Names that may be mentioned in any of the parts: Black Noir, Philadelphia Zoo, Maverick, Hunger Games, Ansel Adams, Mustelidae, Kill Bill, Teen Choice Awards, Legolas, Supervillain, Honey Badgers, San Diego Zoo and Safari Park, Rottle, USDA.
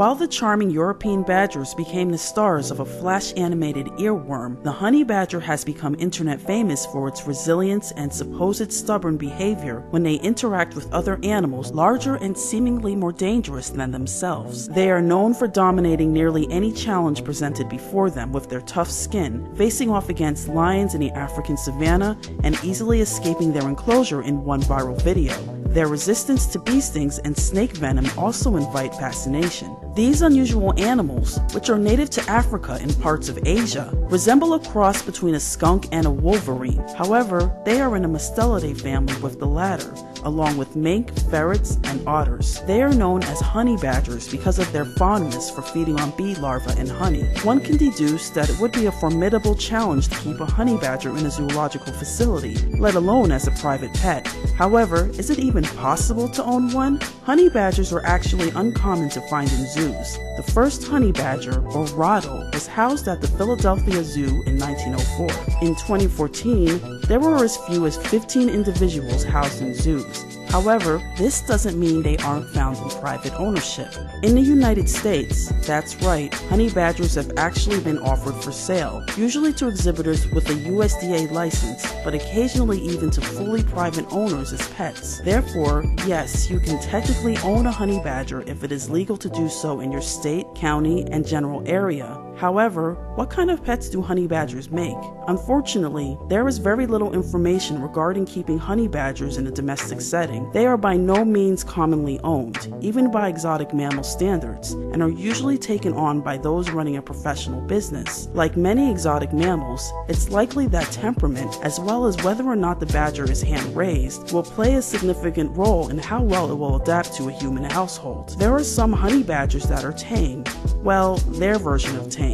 While the charming European badgers became the stars of a flash animated earworm, the honey badger has become internet famous for its resilience and supposed stubborn behavior when they interact with other animals larger and seemingly more dangerous than themselves. They are known for dominating nearly any challenge presented before them with their tough skin, facing off against lions in the African savanna and easily escaping their enclosure in one viral video. Their resistance to bee stings and snake venom also invite fascination. These unusual animals, which are native to Africa and parts of Asia, resemble a cross between a skunk and a wolverine. However, they are in the Mustelidae family with the latter, along with mink, ferrets, and otters. They are known as honey badgers because of their fondness for feeding on bee larvae and honey. One can deduce that it would be a formidable challenge to keep a honey badger in a zoological facility, let alone as a private pet. However, is it even possible to own one? Honey badgers are actually uncommon to find in zoos. The first honey badger, or Rottle, was housed at the Philadelphia Zoo in 1904. In 2014, there were as few as 15 individuals housed in zoos. However, this doesn't mean they aren't found in private ownership. In the United States, that's right, honey badgers have actually been offered for sale, usually to exhibitors with a USDA license, but occasionally even to fully private owners as pets. Therefore, yes, you can technically own a honey badger if it is legal to do so in your state, county, and general area. However, what kind of pets do honey badgers make? Unfortunately, there is very little information regarding keeping honey badgers in a domestic setting. They are by no means commonly owned, even by exotic mammal standards, and are usually taken on by those running a professional business. Like many exotic mammals, it's likely that temperament, as well as whether or not the badger is hand-raised, will play a significant role in how well it will adapt to a human household. There are some honey badgers that are tame. Well, their version of tame.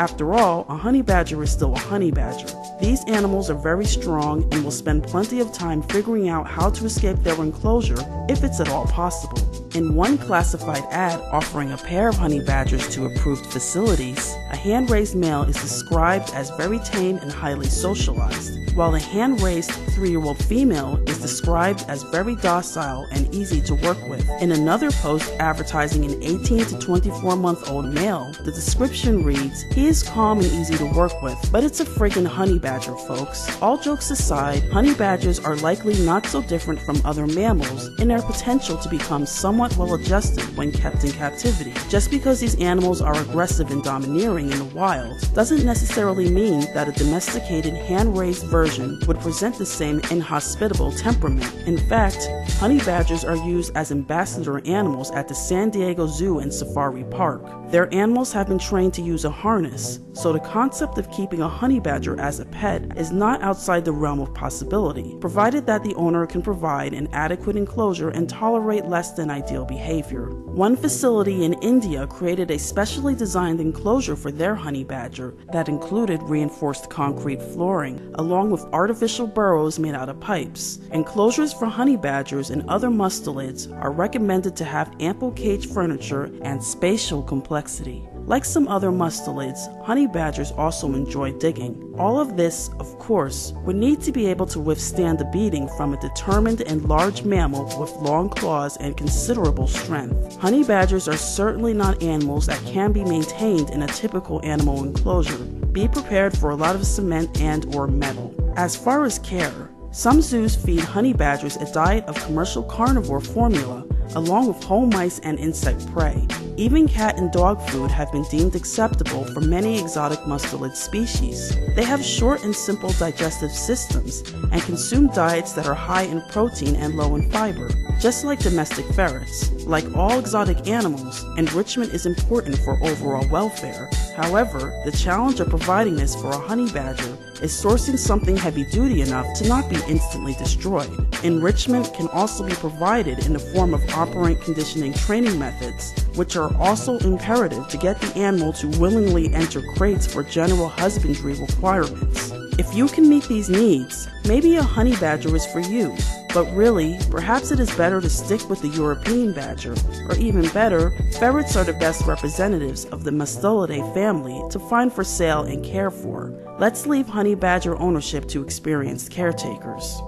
After all, a honey badger is still a honey badger. These animals are very strong and will spend plenty of time figuring out how to escape their enclosure if it's at all possible. In one classified ad offering a pair of honey badgers to approved facilities, a hand-raised male is described as very tame and highly socialized, while the hand-raised 3-year-old female is described as very docile and easy to work with. In another post advertising an 18 to 24-month-old male, the description reads, "He is calm and easy to work with, but it's a friggin' honey badger, folks." All jokes aside, honey badgers are likely not so different from other mammals in their potential to become somewhat well-adjusted when kept in captivity. Just because these animals are aggressive and domineering in the wild doesn't necessarily mean that a domesticated, hand-raised version would present the same inhospitable temperament. In fact, honey badgers are used as ambassador animals at the San Diego Zoo and Safari Park. Their animals have been trained to use a harness, so the concept of keeping a honey badger as a pet is not outside the realm of possibility, provided that the owner can provide an adequate enclosure and tolerate less than ideal behavior. One facility in India created a specially designed enclosure for their honey badger that included reinforced concrete flooring, along with artificial burrows made out of pipes. Enclosures for honey badgers and other mustelids are recommended to have ample cage furniture and spatial complexity. Like some other mustelids, honey badgers also enjoy digging. All of this, of course, would need to be able to withstand a beating from a determined and large mammal with long claws and considerable strength. Honey badgers are certainly not animals that can be maintained in a typical animal enclosure. Be prepared for a lot of cement and/or metal. As far as care, some zoos feed honey badgers a diet of commercial carnivore formula, along with whole mice and insect prey. Even cat and dog food have been deemed acceptable for many exotic mustelid species. They have short and simple digestive systems and consume diets that are high in protein and low in fiber. Just like domestic ferrets, like all exotic animals, enrichment is important for overall welfare. However, the challenge of providing this for a honey badger is sourcing something heavy-duty enough to not be instantly destroyed. Enrichment can also be provided in the form of operant conditioning training methods, which are also imperative to get the animal to willingly enter crates for general husbandry requirements. If you can meet these needs, maybe a honey badger is for you. But really, perhaps it is better to stick with the European badger, or even better, ferrets are the best representatives of the Mustelidae family to find for sale and care for. Let's leave honey badger ownership to experienced caretakers.